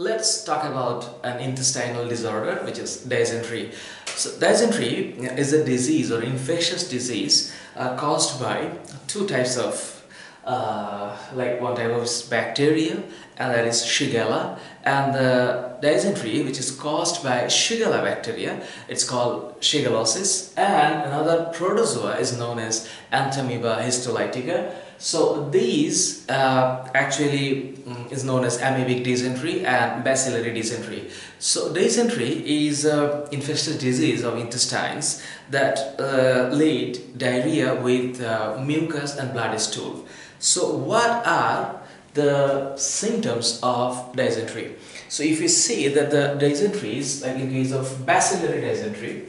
Let's talk about an intestinal disorder, which is dysentery. So dysentery is a disease or infectious disease caused by two types of one type of bacteria, and that is Shigella, and the dysentery which is caused by Shigella bacteria, it's called shigellosis, and another protozoa is known as Entamoeba histolytica. So these actually is known as amoebic dysentery and bacillary dysentery. So dysentery is an infectious disease of intestines that lead diarrhea with mucus and bloody stool. So what are the symptoms of dysentery? So if you see that the dysentery is like in case of bacillary dysentery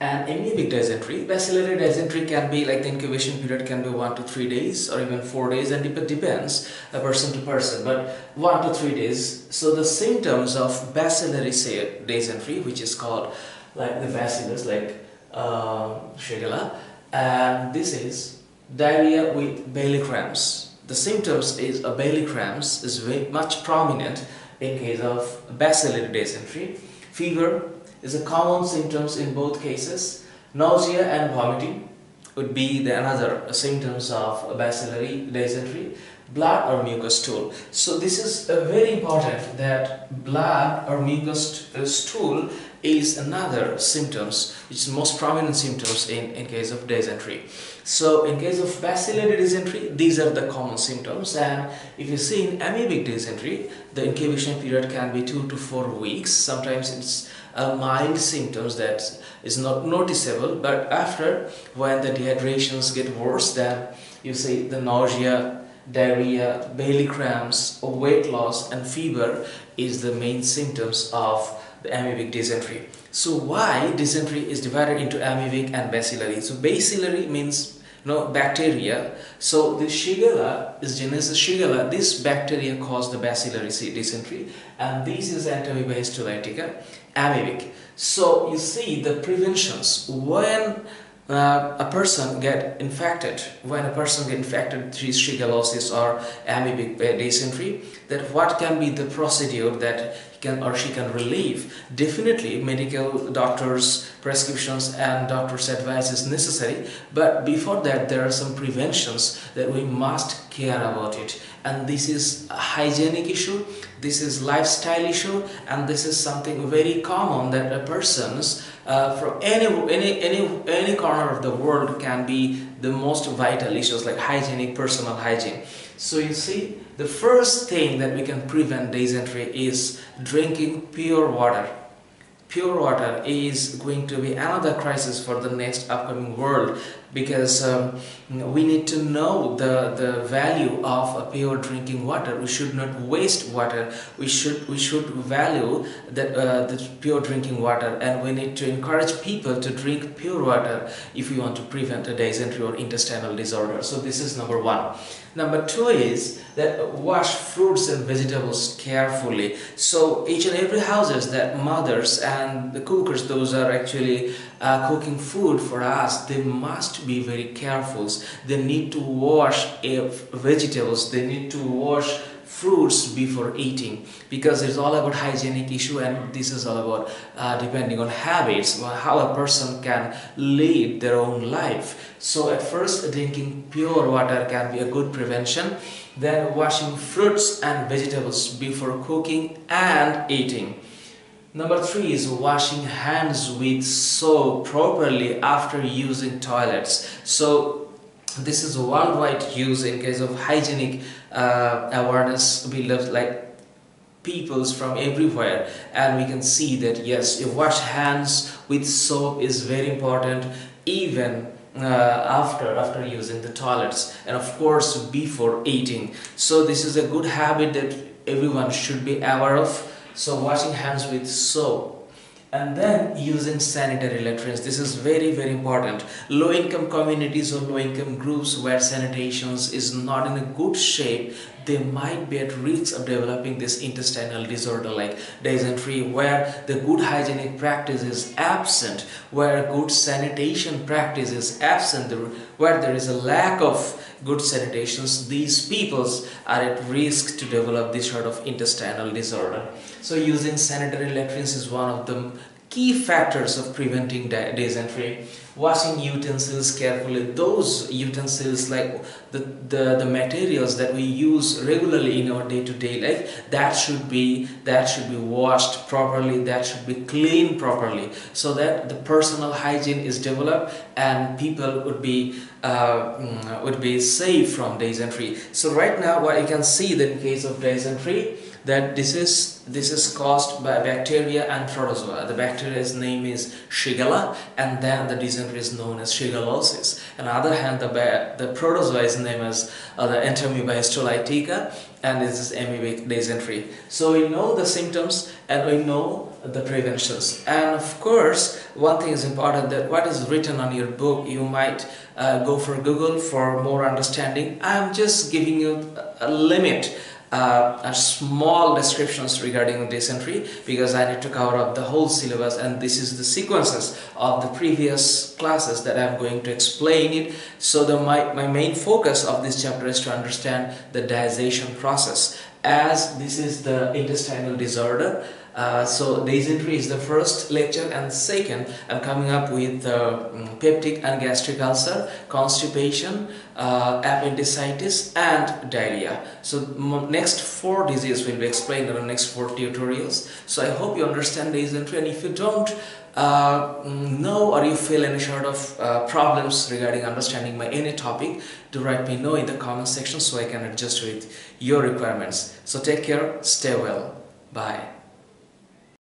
and amoebic dysentery, bacillary dysentery can be like the incubation period can be 1 to 3 days or even 4 days, and it depends a person to person, but 1 to 3 days. So the symptoms of bacillary dysentery, which is called like the bacillus like Shigella, and this is diarrhea with belly cramps. The symptoms is a belly cramps is very much prominent in case of bacillary dysentery. Fever is a common symptoms in both cases. Nausea and vomiting would be the another symptoms of bacillary dysentery. Blood or mucus stool. So this is very important that blood or mucus stool is another symptoms which is most prominent symptoms in case of dysentery. So in case of bacillary dysentery, these are the common symptoms, and if you see in amoebic dysentery, the incubation period can be 2 to 4 weeks. Sometimes it's a mild symptoms that is not noticeable, but after when the dehydrations get worse, then you see the nausea, diarrhea, belly cramps, weight loss and fever is the main symptoms of the amoebic dysentery. So why dysentery is divided into amoebic and bacillary? So bacillary means bacteria. So the Shigella is genus Shigella. This bacteria cause the bacillary dysentery, and this is Entamoeba histolytica, amoebic. So you see the preventions when a person get infected, through shigellosis or amoebic dysentery, that what can be the procedure that he can or she can relieve. Definitely medical doctors prescriptions and doctors advice is necessary, but before that there are some preventions that we must care about it, and this is a hygienic issue, this is lifestyle issue, and this is something very common that a person's from any corner of the world can be the most vital issues like hygienic, personal hygiene. So you see, the first thing that we can prevent dysentery is drinking pure water. Pure water is going to be another crisis for the next upcoming world, because we need to know the value of a pure drinking water. We should not waste water. We should value the pure drinking water, and we need to encourage people to drink pure water if we want to prevent a dysentery or intestinal disorder. So this is number one. Number two is that wash fruits and vegetables carefully. So each and every houses that mothers and the cookers, those are actually cooking food for us, they must be very careful. They need to wash vegetables, they need to wash fruits before eating, because it's all about hygienic issue, and this is all about depending on habits, how a person can lead their own life. So at first, drinking pure water can be a good prevention, then washing fruits and vegetables before cooking and eating. Number three is washing hands with soap properly after using toilets. So this is worldwide use in case of hygienic awareness buildups like peoples from everywhere, and we can see that yes, you wash hands with soap is very important, even after using the toilets, and of course before eating. So this is a good habit that everyone should be aware of. So washing hands with soap, and then using sanitary latrines. This is very, very important. Low-income communities or low-income groups where sanitation is not in a good shape, they might be at risk of developing this intestinal disorder like dysentery, where the good hygienic practice is absent, where good sanitation practice is absent, where there is a lack of good sanitations, these peoples are at risk to develop this sort of intestinal disorder. So using sanitary latrines is one of the key factors of preventing dysentery. Washing utensils carefully, those utensils like the materials that we use regularly in our day-to-day life, that should be washed properly, that should be cleaned properly, so that the personal hygiene is developed and people would be safe from dysentery. So right now what I can see that in case of dysentery, that this is caused by bacteria and protozoa. The bacteria's name is Shigella, and then the dysentery is known as shigellosis. On the other hand, the protozoa is named as the Entamoeba histolytica, and this is amoebic dysentery. So we know the symptoms and we know the preventions. And of course, one thing is important, that what is written on your book, you might go for Google for more understanding. I'm just giving you a limit, small descriptions regarding dysentery, because I need to cover up the whole syllabus, and this is the sequences of the previous classes that I'm going to explain it. So my main focus of this chapter is to understand the digestion process, as this is the intestinal disorder. So dysentery is the first lecture, and second I'm coming up with peptic and gastric ulcer, constipation, appendicitis and diarrhea. So next 4 diseases will be explained in the next 4 tutorials. So I hope you understand dysentery, and if you don't know or you feel any sort of problems regarding understanding any topic, do write me know in the comment section so I can adjust with your requirements. So take care, stay well, bye.